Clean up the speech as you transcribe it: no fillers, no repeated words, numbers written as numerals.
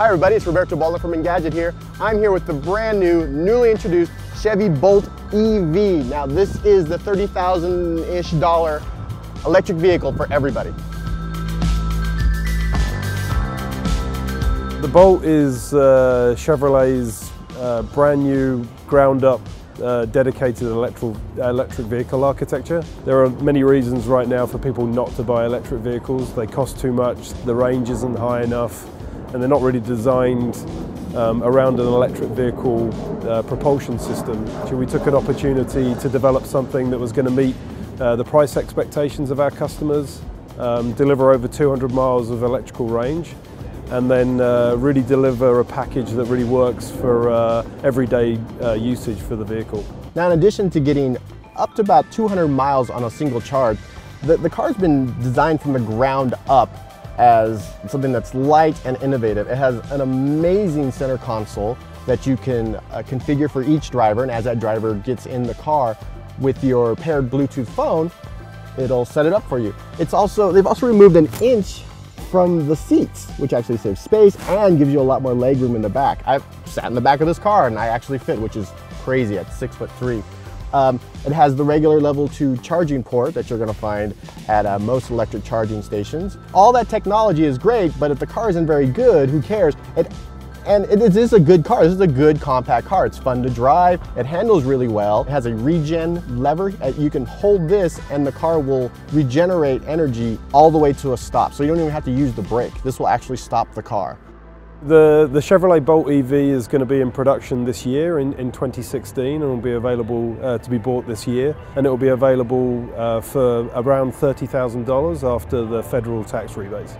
Hi everybody, it's Roberto Baller from Engadget here. I'm here with the brand new, newly introduced Chevy Bolt EV. Now this is the $30,000-ish electric vehicle for everybody. The Bolt is Chevrolet's brand new, ground up, dedicated electric vehicle architecture. There are many reasons right now for people not to buy electric vehicles. They cost too much, the range isn't high enough, and they're not really designed around an electric vehicle propulsion system. So we took an opportunity to develop something that was going to meet the price expectations of our customers, deliver over 200 miles of electrical range, and then really deliver a package that really works for everyday usage for the vehicle. Now, in addition to getting up to about 200 miles on a single charge, the car's been designed from the ground up as something that's light and innovative. It has an amazing center console that you can configure for each driver, and as that driver gets in the car with your paired Bluetooth phone, it'll set it up for you. They've also removed an inch from the seats, which actually saves space and gives you a lot more leg room in the back. I've sat in the back of this car and I actually fit, which is crazy at 6'3". It has the regular level 2 charging port that you're going to find at most electric charging stations. All that technology is great, but if the car isn't very good, who cares? And it is a good car. This is a good compact car. It's fun to drive. It handles really well. It has a regen lever. You can hold this and the car will regenerate energy all the way to a stop. So you don't even have to use the brake. This will actually stop the car. The Chevrolet Bolt EV is going to be in production this year in 2016 and will be available to be bought this year. And it will be available for around $30,000 after the federal tax rebates.